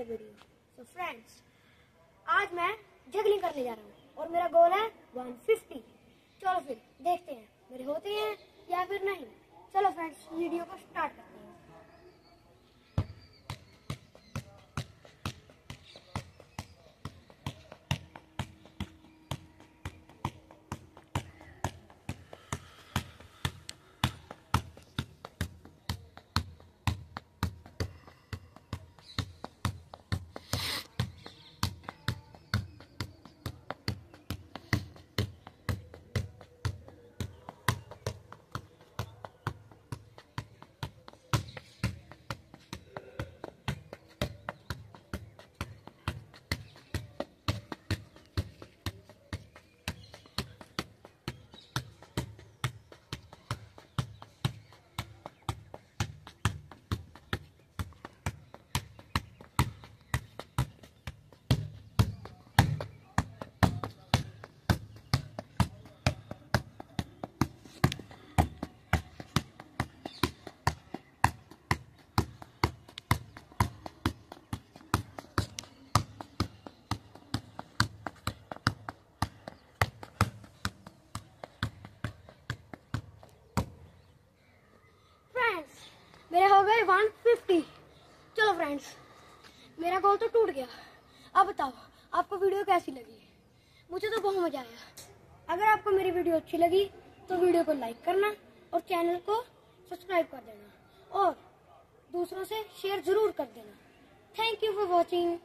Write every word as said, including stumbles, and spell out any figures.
another video. So friends, आज मैं juggling करने जा रहा हूँ और मेरा गोल है one fifty. चलो फिर देखते हैं मेरे होते हैं या फिर नहीं. चलो फ्रेंड्स वीडियो को स्टार्ट करते हैं. मेरे हो गए one fifty. चलो फ्रेंड्स मेरा गोल तो टूट गया. अब बताओ आपको वीडियो कैसी लगी. मुझे तो बहुत मज़ा आया. अगर आपको मेरी वीडियो अच्छी लगी तो वीडियो को लाइक करना और चैनल को सब्सक्राइब कर देना और दूसरों से शेयर ज़रूर कर देना. Thank you for watching.